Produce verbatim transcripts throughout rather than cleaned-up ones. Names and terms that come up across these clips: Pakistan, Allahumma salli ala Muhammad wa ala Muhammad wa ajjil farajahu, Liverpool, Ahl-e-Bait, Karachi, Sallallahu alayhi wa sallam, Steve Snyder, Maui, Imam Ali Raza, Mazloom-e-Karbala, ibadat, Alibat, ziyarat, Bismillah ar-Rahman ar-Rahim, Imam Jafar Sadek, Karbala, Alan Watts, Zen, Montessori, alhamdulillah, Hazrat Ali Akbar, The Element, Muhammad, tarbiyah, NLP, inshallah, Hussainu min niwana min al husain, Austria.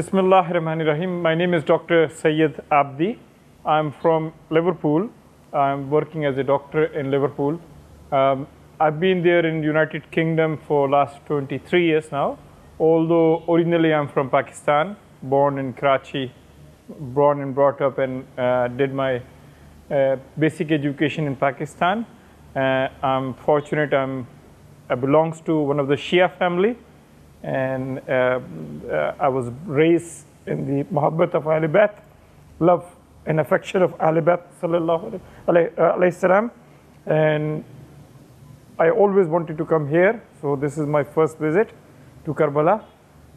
Bismillah ar-Rahman ar-Rahim. My name is Doctor Sayyid Abdi. I'm from Liverpool. I'm working as a doctor in Liverpool. Um, I've been there in the United Kingdom for the last twenty-three years now. Although originally I'm from Pakistan, born in Karachi, born and brought up, and uh, did my uh, basic education in Pakistan. Uh, I'm fortunate. I'm I belongs to one of the Shia family, and uh, uh, I was raised in the Muhabbat of Alibat, love and affection of Alibat, Sallallahu alayhi wa sallam, and I always wanted to come here. So this is my first visit to Karbala,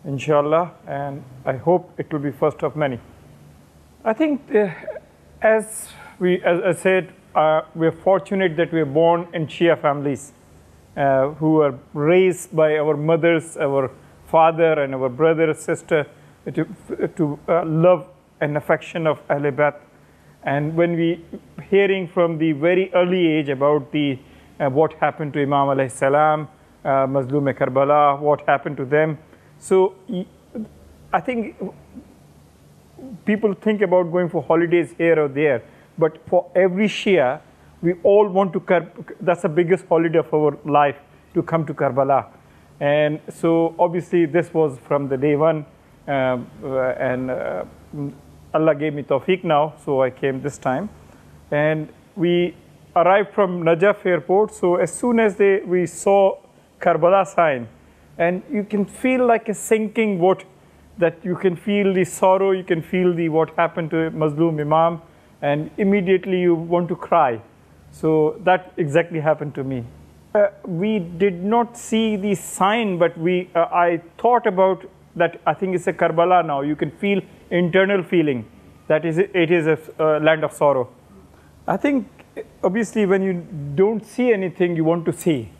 inshallah, and I hope it will be first of many. I think, uh, as we, as I said, uh, we are fortunate that we are born in Shia families, uh, who are raised by our mothers, our father, and our brother, sister, to, to uh, love and affection of Ahl-e-Bait. And when we hearing from the very early age about the uh, what happened to Imam alayhi salam, uh, Mazloom-e-Karbala, what happened to them. So I think people think about going for holidays here or there, but for every Shia, we all want to, that's the biggest holiday of our life, to come to Karbala. And so obviously this was from the day one, uh, and uh, Allah gave me tawfiq now, so I came this time. And we arrived from Najaf airport, so as soon as they, we saw Karbala sign, and you can feel like a sinking boat, that you can feel the sorrow, you can feel the what happened to Mazloom Imam, and immediately you want to cry. So that exactly happened to me. Uh, we did not see the sign, but we, uh, I thought about that. I think it's a Karbala now. You can feel internal feeling that is, it is a uh, land of sorrow. I think obviously when you don't see anything, you want to see.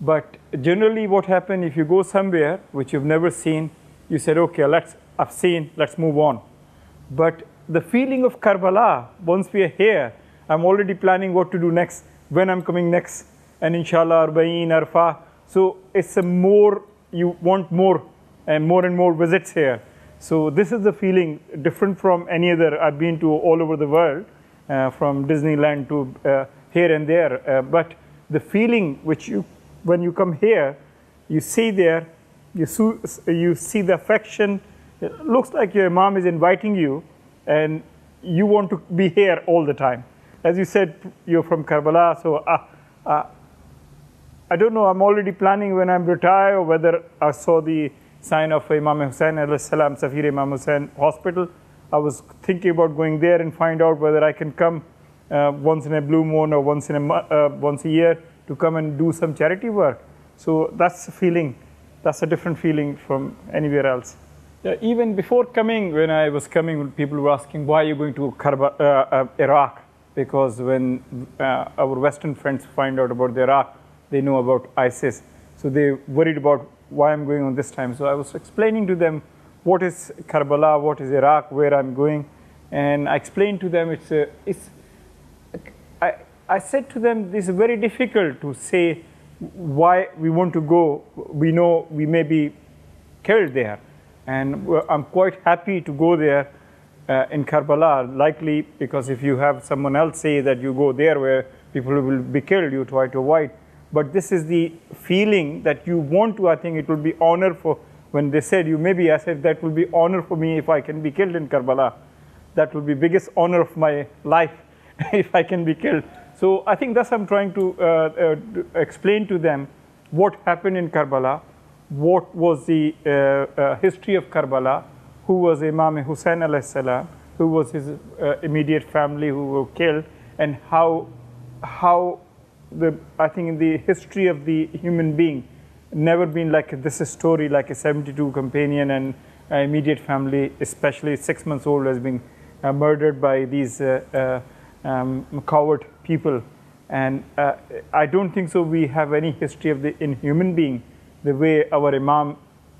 But generally what happens if you go somewhere which you've never seen, you said, okay, let's, I've seen, let's move on. But the feeling of Karbala, once we are here, I'm already planning what to do next, when I'm coming next, and inshallah, Arbaeen, Arfa. So it's a more, you want more, and more and more visits here. So this is the feeling, different from any other. I've been to all over the world, uh, from Disneyland to uh, here and there. Uh, but the feeling which you, when you come here, you see there, You see, you see the affection. It looks like your Imam is inviting you, and you want to be here all the time. As you said, you're from Karbala, so uh, uh, I don't know. I'm already planning when I'm retired, or whether I saw the sign of Imam Hussain alayhi salam, Safir Imam Hussain Hospital. I was thinking about going there and find out whether I can come uh, once in a blue moon or once in a uh, once a year to come and do some charity work. So that's the feeling. That's a different feeling from anywhere else. Yeah, even before coming, when I was coming, people were asking, why are you going to Karba, uh, uh, Iraq? Because when uh, our Western friends find out about the Iraq, they know about ISIS. So they worried about why I'm going on this time. So I was explaining to them, what is Karbala, what is Iraq, where I'm going. And I explained to them, it's, a, it's I, I said to them, this is very difficult to say why we want to go. We know we may be killed there, and I'm quite happy to go there uh, in Karbala, likely, because if you have someone else say that you go there where people will be killed, you try to avoid. But this is the feeling that you want to. I think it will be honor for, when they said you maybe, I said that will be honor for me if I can be killed in Karbala. That will be biggest honor of my life if I can be killed. So I think that's I'm trying to uh, uh, explain to them what happened in Karbala, what was the uh, uh, history of Karbala, who was Imam Hussain alayhi salam, who was his uh, immediate family who were killed, and how, how the, I think in the history of the human being, never been like this story, like a seventy-two companion and uh, immediate family, especially six months old, has been uh, murdered by these uh, uh, um, coward people. And uh, I don't think so we have any history of the inhuman being, the way our Imam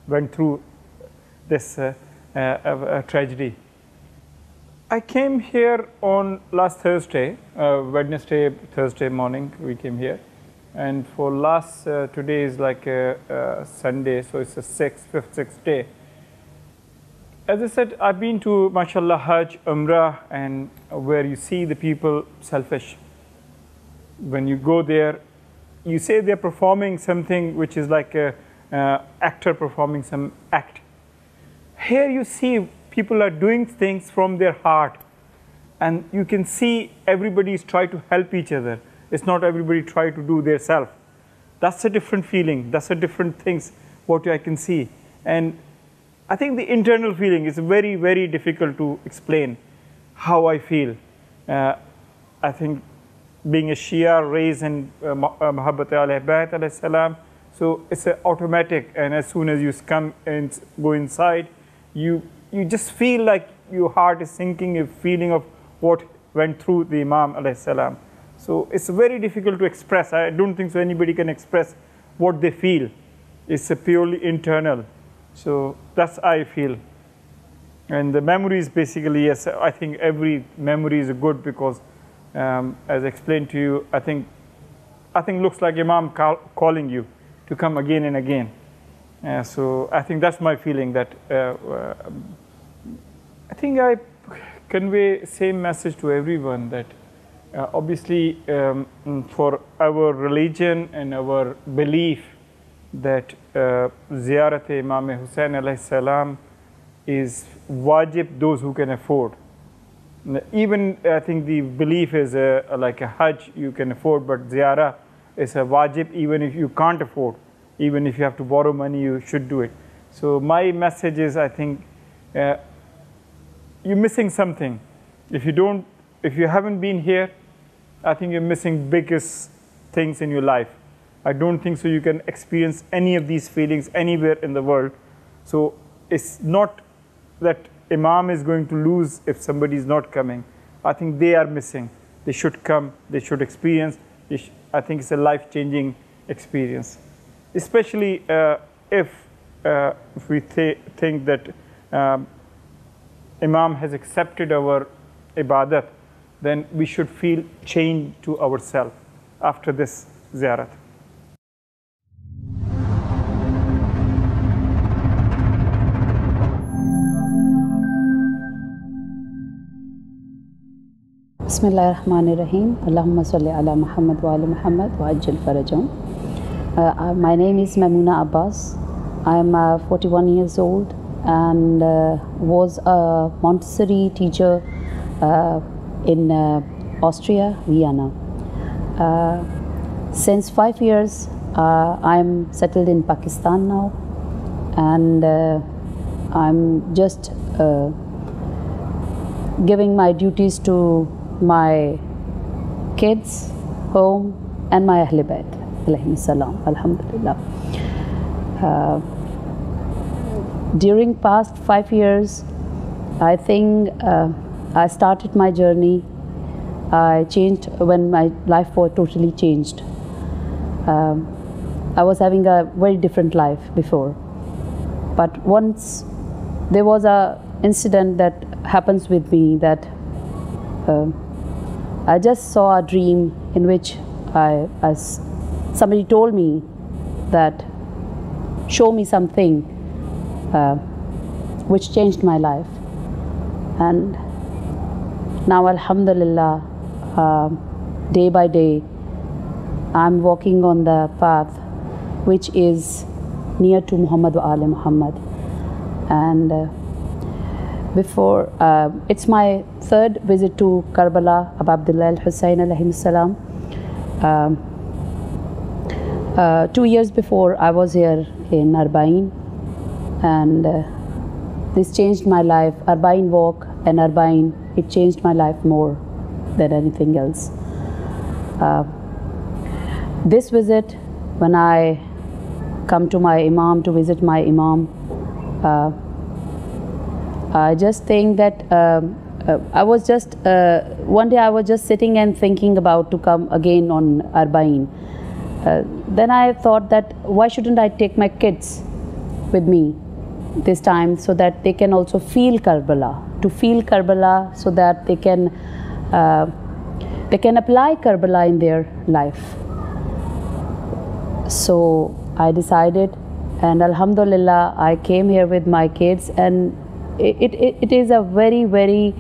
went through this uh, uh, uh, tragedy. I came here on last Thursday, uh, Wednesday, Thursday morning we came here. And for last, uh, today is like a, a Sunday, so it's the sixth, fifth, sixth day. As I said, I've been to, mashallah, Hajj, Umrah, and where you see the people selfish. When you go there, you say they're performing something which is like an uh, actor performing some act. Here you see people are doing things from their heart. And you can see everybody is trying to help each other. It's not everybody trying to do their self. That's a different feeling. That's a different things, what I can see. And I think the internal feeling is very, very difficult to explain how I feel. Uh, I think being a Shia raised in uh, Muhabbat Ahl-e-Bait alayhi salam, so it's uh, automatic. And as soon as you come and go inside, you, you just feel like your heart is sinking, a feeling of what went through the Imam alayhi salam. So it's very difficult to express. I don't think so anybody can express what they feel. It's uh, purely internal. So that's how I feel. And the memories basically, yes, I think every memory is good because um, as I explained to you, I think I think looks like Imam call, calling you to come again and again. Uh, so I think that's my feeling that uh, uh, I think I convey same message to everyone that uh, obviously um, for our religion and our belief that uh, ziyarat Imam Hussain alayhi salam is wajib those who can afford. Even I think the belief is a, like a Hajj you can afford, but ziyarah is a wajib even if you can't afford. Even if you have to borrow money, you should do it. So my message is, I think uh, you're missing something. If you don't, if you haven't been here, I think you're missing biggest things in your life. I don't think so you can experience any of these feelings anywhere in the world. So it's not that Imam is going to lose if somebody is not coming. I think they are missing. They should come, they should experience. They sh I think it's a life-changing experience. Especially uh, if, uh, if we th think that um, Imam has accepted our ibadat, then we should feel chained to ourselves after this ziyarat. Bismillah ar-Rahman ar-Rahim. Allahumma salli ala Muhammad wa ala Muhammad wa ajjil farajahu. My name is Mamnuna Abbas. I am uh, forty-one years old and uh, was a Montessori teacher uh, in uh, Austria, Vienna. Uh, since five years, uh, I am settled in Pakistan now, and uh, I am just uh, giving my duties to my kids, home, and my Ahl-e-Bait, alayhim salam, alhamdulillah. Uh, during past five years, I think uh, I started my journey. I changed when my life was totally changed. Um, I was having a very different life before. But once there was an incident that happens with me that uh, I just saw a dream in which I, I, somebody told me that, show me something uh, which changed my life. And now, alhamdulillah, uh, day by day, I'm walking on the path which is near to Muhammad wa ala Muhammad. And uh, Before, uh, it's my third visit to Karbala, Abu Abdullah al-Hussein alayhi salam. Um, uh, two years before, I was here in Arbaeen, and uh, this changed my life. Arbaeen walk and Arbaeen, it changed my life more than anything else. Uh, this visit, when I come to my Imam, to visit my Imam, uh, I just think that um, uh, I was just, uh, one day I was just sitting and thinking about to come again on Arbaeen. Uh, then I thought that why shouldn't I take my kids with me this time so that they can also feel Karbala, to feel Karbala so that they can, uh, they can apply Karbala in their life. So I decided, and alhamdulillah, I came here with my kids, and it, it, it is a very, very,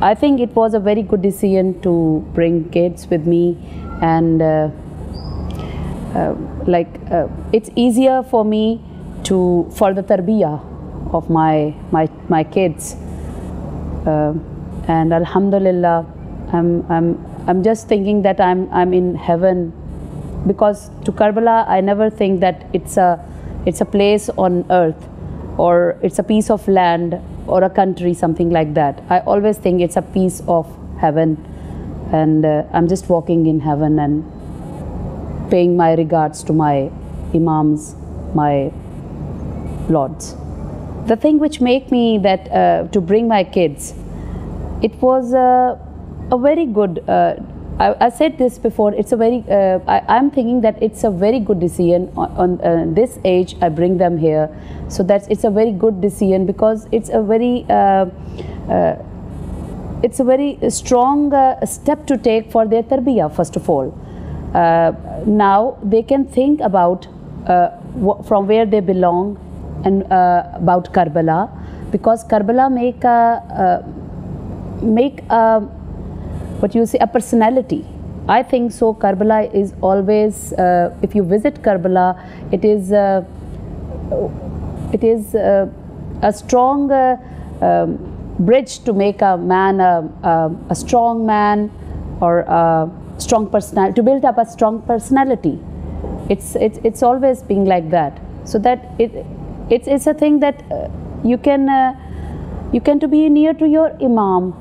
I think it was a very good decision to bring kids with me. And uh, uh, like uh, it's easier for me to, for the tarbiyah of my, my, my kids. Uh, and alhamdulillah, I'm, I'm, I'm just thinking that I'm, I'm in heaven, because to Karbala, I never think that it's a, it's a place on earth, or it's a piece of land or a country, something like that. I always think it's a piece of heaven, and uh, I'm just walking in heaven and paying my regards to my imams, my lords. The thing which make me that uh, to bring my kids, it was a, a very good, uh, I, I said this before, it's a very, uh, I, I'm thinking that it's a very good decision on, on uh, this age, I bring them here. So that's, it's a very good decision, because it's a very, uh, uh, it's a very strong uh, step to take for their tarbiyah, first of all. Uh, now they can think about uh, from where they belong, and uh, about Karbala, because Karbala make a, uh, make a, what you say, a personality. I think so. Karbala is always, uh, if you visit Karbala, it is, uh, it is uh, a strong uh, um, bridge to make a man a, a, a strong man, or a strong personality, to build up a strong personality. It's it's it's always being like that. So that it it's it's a thing that uh, you can uh, you can to be near to your imam.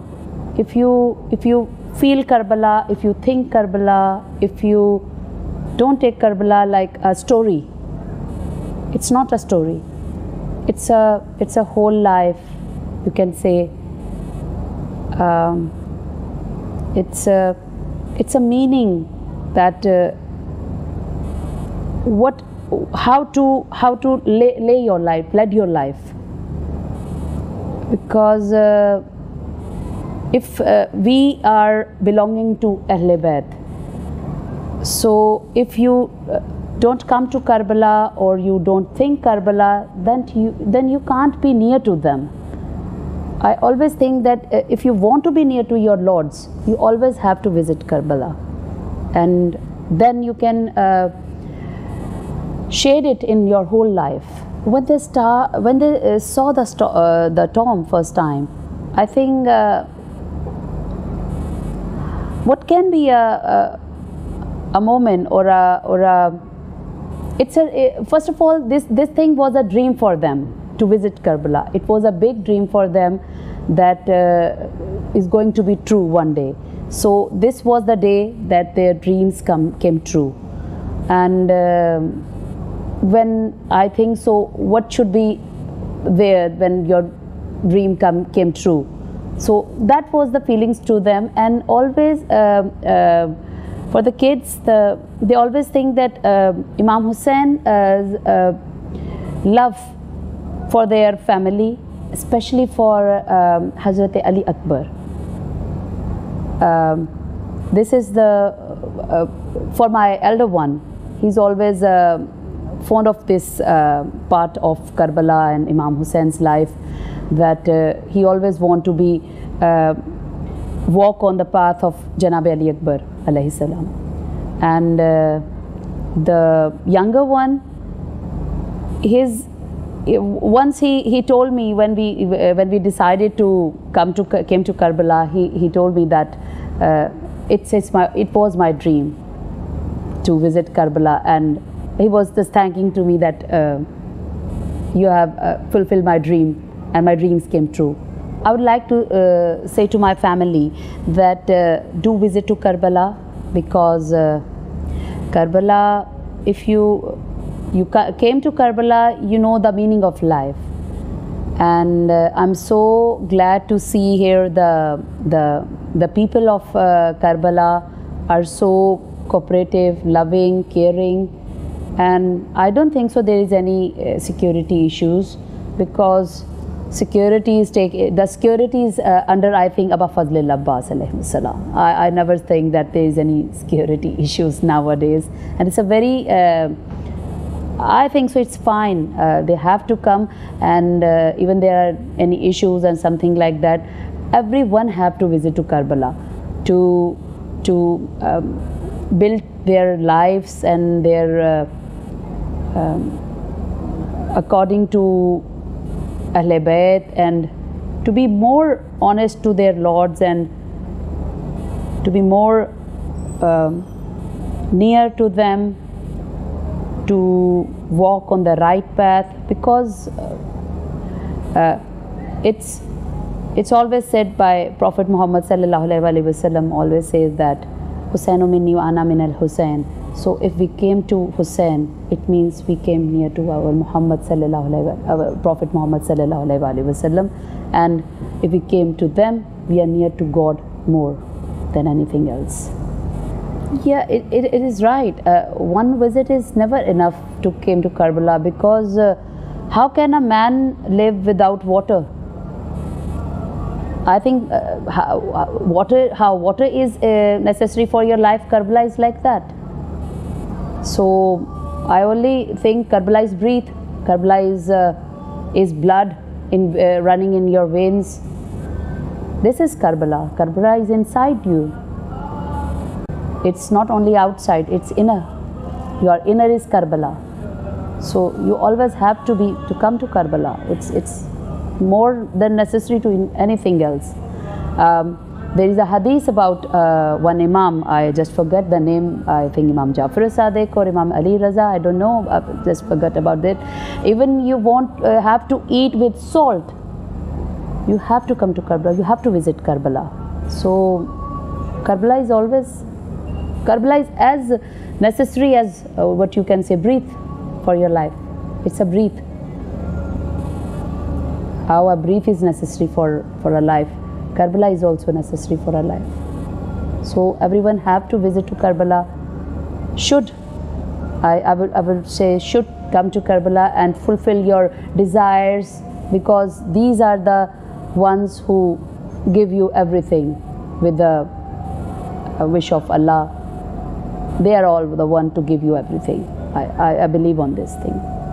If you if you feel Karbala, if you think Karbala, if you don't take Karbala like a story, it's not a story. It's a it's a whole life. You can say um, it's a it's a meaning that uh, what how to how to lay, lay your life, lead your life, because uh, if uh, we are belonging to Ahl-e-Bait, so if you uh, don't come to Karbala, or you don't think Karbala, then you then you can't be near to them. I always think that uh, if you want to be near to your lords, you always have to visit Karbala, and then you can uh, shade it in your whole life. When they star, when they uh, saw the uh, the tomb first time, I think uh, what can be a a, a moment or a or a it's a uh, first of all, this this thing was a dream for them. To visit Karbala, it was a big dream for them that uh, is going to be true one day. So this was the day that their dreams come came true. And uh, when I think so, what should be there when your dream come came true? So that was the feelings to them, and always uh, uh, for the kids, the they always think that uh, Imam Hussain as uh, love for their family, especially for um, Hazrat Ali Akbar. Um, this is the, uh, for my elder one, he's always uh, fond of this uh, part of Karbala and Imam Hussein's life, that uh, he always want to be, uh, walk on the path of Janab Ali Akbar alayhi salam. And uh, the younger one, his once he he told me when we when we decided to come to came to Karbala, he he told me that uh, it's it's my it was my dream to visit Karbala, and he was just thanking to me that uh, you have uh, fulfilled my dream and my dreams came true. I would like to uh, say to my family that uh, do visit to Karbala, because uh, Karbala, if you You came to Karbala, you know the meaning of life. And uh, I'm so glad to see here the, the, the people of uh, Karbala are so cooperative, loving, caring. And I don't think so there is any uh, security issues, because security is take, the security is uh, under, I think, Abba Fazl al-Abbas alayhi salam. I, I never think that there is any security issues nowadays. And it's a very... Uh, I think so it's fine. Uh, they have to come, and uh, even there are any issues and something like that, everyone have to visit to Karbala to to um, build their lives and their uh, um, according to Ahl-e-Bait, and to be more honest to their lords, and to be more um, near to them, to walk on the right path, because uh, uh, it's it's always said by Prophet Muhammad Sallallahu alayhi wa sallam, always says that Hussainu min niwana min al husain. So if we came to Hussain, it means we came near to our Muhammad Sallallahu alayhi wa sallam, Prophet Muhammad Sallallahu alayhi wa sallam, and if we came to them, we are near to God more than anything else. Yeah, it, it, it is right. Uh, one visit is never enough to came to Karbala, because uh, how can a man live without water? I think uh, how, uh, water, how water is uh, necessary for your life, Karbala is like that. So I only think Karbala is breath, Karbala is, uh, is blood in, uh, running in your veins. This is Karbala. Karbala is inside you. It's not only outside, it's inner. Your inner is Karbala. So you always have to be to come to Karbala. It's it's more than necessary to anything else. Um, there is a hadith about uh, one Imam. I just forget the name. I think Imam Jafar Sadek or Imam Ali Raza. I don't know. I just forgot about it. Even you won't uh, have to eat with salt. You have to come to Karbala. You have to visit Karbala. So Karbala is always. Karbala is as necessary as uh, what you can say breathe for your life. It's a breathe. How a breathe is necessary for, for a life, Karbala is also necessary for a life. So everyone have to visit to Karbala, should, I, I, would, I would say should come to Karbala and fulfill your desires, because these are the ones who give you everything with the uh, wish of Allah. They are all the one to give you everything. I, I, I believe on this thing.